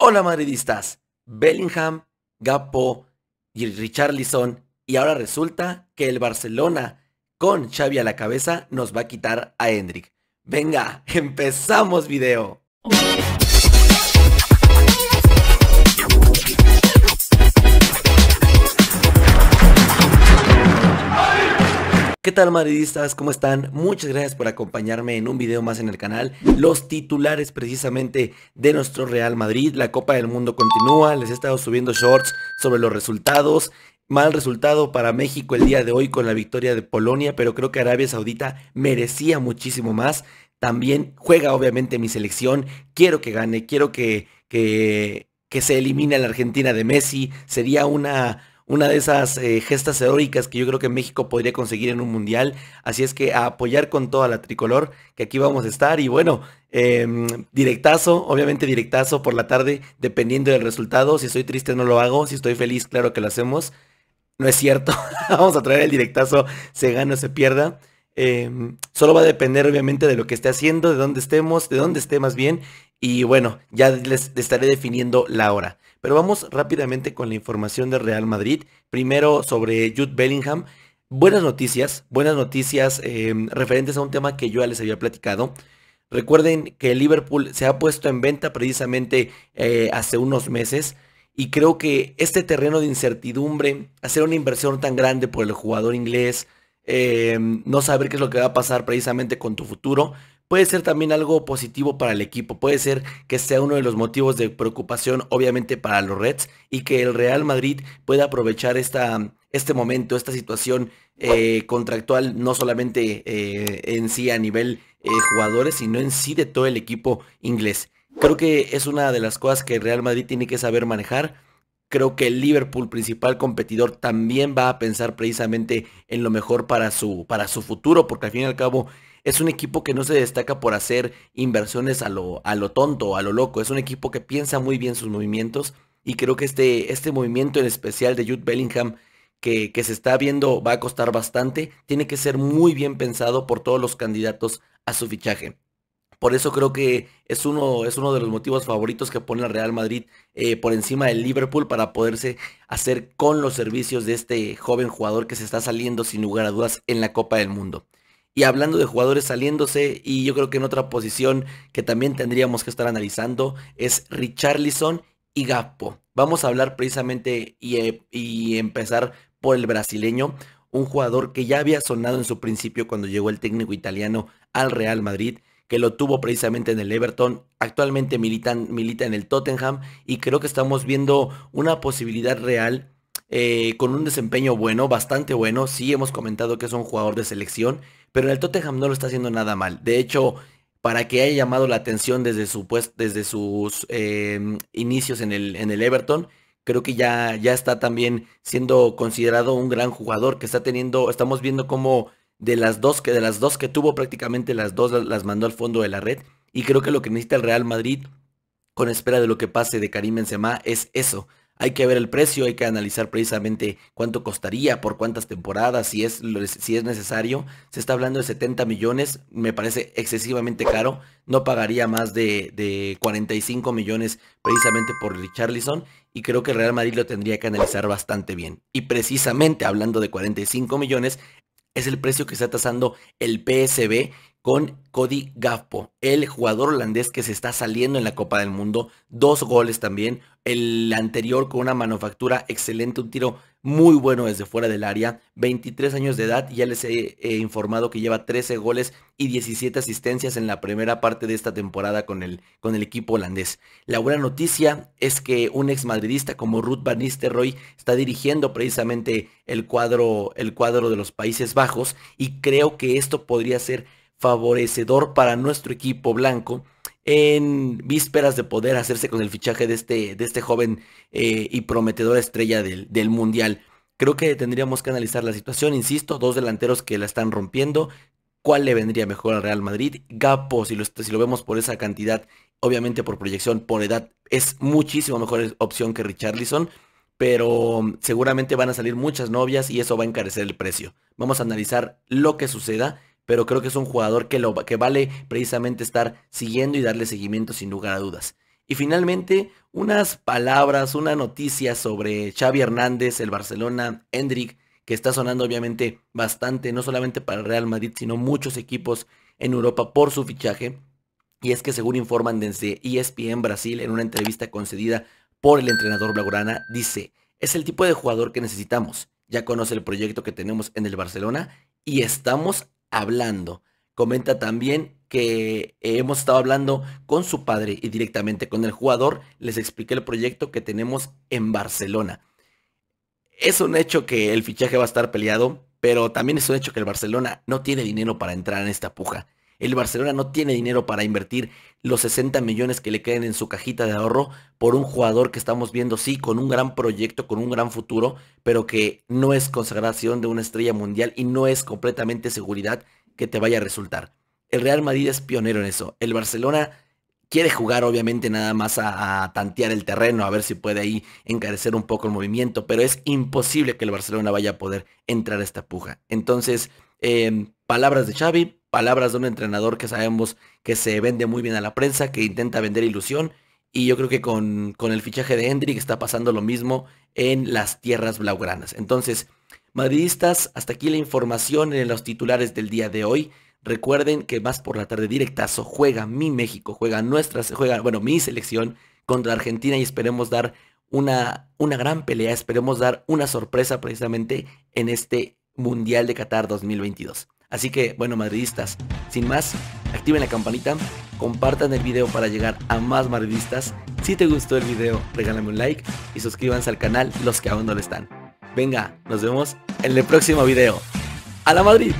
Hola madridistas, Bellingham, Gakpo y Richarlison, y ahora resulta que el Barcelona con Xavi a la cabeza nos va a quitar a Endrick. Venga, empezamos video. ¿Qué tal madridistas? ¿Cómo están? Muchas gracias por acompañarme en un video más en el canal. Los titulares precisamente de nuestro Real Madrid. La Copa del Mundo continúa. Les he estado subiendo shorts sobre los resultados. Mal resultado para México el día de hoy con la victoria de Polonia, pero creo que Arabia Saudita merecía muchísimo más. También juega obviamente mi selección. Quiero que gane, quiero que se elimine a la Argentina de Messi. Sería una de esas gestas heroicas que yo creo que México podría conseguir en un mundial. Así es que a apoyar con toda la tricolor, que aquí vamos a estar. Y bueno, directazo, obviamente directazo por la tarde, dependiendo del resultado. Si estoy triste no lo hago, si estoy feliz claro que lo hacemos. No es cierto, vamos a traer el directazo, se gane o se pierda. Solo va a depender obviamente de lo que esté haciendo, de dónde estemos, de dónde esté más bien. Y bueno, ya les estaré definiendo la hora. Pero vamos rápidamente con la información de Real Madrid. Primero sobre Jude Bellingham. Buenas noticias referentes a un tema que yo ya les había platicado. Recuerden que Liverpool se ha puesto en venta precisamente hace unos meses. Y creo que este terreno de incertidumbre, hacer una inversión tan grande por el jugador inglés, no saber qué es lo que va a pasar precisamente con tu futuro, puede ser también algo positivo para el equipo. Puede ser que sea uno de los motivos de preocupación obviamente para los Reds y que el Real Madrid pueda aprovechar este momento, esta situación contractual, no solamente en sí a nivel jugadores, sino en sí de todo el equipo inglés. Creo que es una de las cosas que el Real Madrid tiene que saber manejar. Creo que el Liverpool, principal competidor, también va a pensar precisamente en lo mejor para su futuro, porque al fin y al cabo es un equipo que no se destaca por hacer inversiones a lo tonto, a lo loco. Es un equipo que piensa muy bien sus movimientos y creo que este movimiento en especial de Jude Bellingham que se está viendo va a costar bastante. Tiene que ser muy bien pensado por todos los candidatos a su fichaje. Por eso creo que es uno de los motivos favoritos que pone el Real Madrid por encima del Liverpool para poderse hacer con los servicios de este joven jugador que se está saliendo sin lugar a dudas en la Copa del Mundo. Y hablando de jugadores saliéndose, y yo creo que en otra posición que también tendríamos que estar analizando es Richarlison y Gakpo. Vamos a hablar precisamente y empezar por el brasileño. Un jugador que ya había sonado en su principio cuando llegó el técnico italiano al Real Madrid, que lo tuvo precisamente en el Everton, actualmente milita en el Tottenham, y creo que estamos viendo una posibilidad real con un desempeño bueno, bastante bueno. Sí hemos comentado que es un jugador de selección, pero en el Tottenham no lo está haciendo nada mal. De hecho, para que haya llamado la atención desde sus inicios en el Everton, creo que ya está también siendo considerado un gran jugador, que está teniendo, estamos viendo cómo de las dos que tuvo, prácticamente las dos las mandó al fondo de la red. Y creo que lo que necesita el Real Madrid, con espera de lo que pase de Karim Benzema, es eso. Hay que ver el precio, hay que analizar precisamente cuánto costaría, por cuántas temporadas, si es necesario. Se está hablando de 70 millones, me parece excesivamente caro. No pagaría más de 45 millones precisamente por Richarlison. Y creo que el Real Madrid lo tendría que analizar bastante bien. Y precisamente hablando de 45 millones... es el precio que está tasando el PSV con Cody Gakpo, el jugador holandés que se está saliendo en la Copa del Mundo. 2 goles también. El anterior con una manufactura excelente, un tiro muy bueno desde fuera del área. 23 años de edad, ya les he informado que lleva 13 goles y 17 asistencias en la primera parte de esta temporada con el equipo holandés. La buena noticia es que un exmadridista como Ruud van Nistelrooy está dirigiendo precisamente el cuadro de los Países Bajos, y creo que esto podría ser favorecedor para nuestro equipo blanco en vísperas de poder hacerse con el fichaje de este joven y prometedora estrella del mundial. Creo que tendríamos que analizar la situación, insisto, 2 delanteros que la están rompiendo. ¿Cuál le vendría mejor al Real Madrid? Gakpo, si lo vemos por esa cantidad, obviamente por proyección, por edad, es muchísimo mejor opción que Richarlison, pero seguramente van a salir muchas novias y eso va a encarecer el precio. Vamos a analizar lo que suceda, pero creo que es un jugador que vale precisamente estar siguiendo y darle seguimiento sin lugar a dudas. Y finalmente, unas palabras, una noticia sobre Xavi Hernández, el Barcelona, Endrick, que está sonando obviamente bastante, no solamente para el Real Madrid, sino muchos equipos en Europa por su fichaje. Y es que según informan desde ESPN Brasil, en una entrevista concedida por el entrenador blaugrana, dice: es el tipo de jugador que necesitamos, ya conoce el proyecto que tenemos en el Barcelona y estamos hablando. Comenta también que hemos estado hablando con su padre y directamente con el jugador, les expliqué el proyecto que tenemos en Barcelona. Es un hecho que el fichaje va a estar peleado, pero también es un hecho que el Barcelona no tiene dinero para entrar en esta puja. El Barcelona no tiene dinero para invertir los 60 millones que le queden en su cajita de ahorro por un jugador que estamos viendo, sí, con un gran proyecto, con un gran futuro, pero que no es consagración de una estrella mundial y no es completamente seguridad que te vaya a resultar. El Real Madrid es pionero en eso. El Barcelona quiere jugar obviamente nada más a tantear el terreno, a ver si puede ahí encarecer un poco el movimiento, pero es imposible que el Barcelona vaya a poder entrar a esta puja. Entonces, palabras de Xavi, palabras de un entrenador que sabemos que se vende muy bien a la prensa, que intenta vender ilusión. Y yo creo que con el fichaje de Endrick está pasando lo mismo en las tierras blaugranas. Entonces, madridistas, hasta aquí la información en los titulares del día de hoy. Recuerden que más por la tarde, directazo, juega mi México, juega mi selección contra Argentina y esperemos dar una gran pelea, esperemos dar una sorpresa precisamente en este Mundial de Qatar 2022. Así que, bueno, madridistas, sin más, activen la campanita, compartan el video para llegar a más madridistas. Si te gustó el video, regálame un like y suscríbanse al canal los que aún no lo están. Venga, nos vemos en el próximo video. ¡A la Madrid!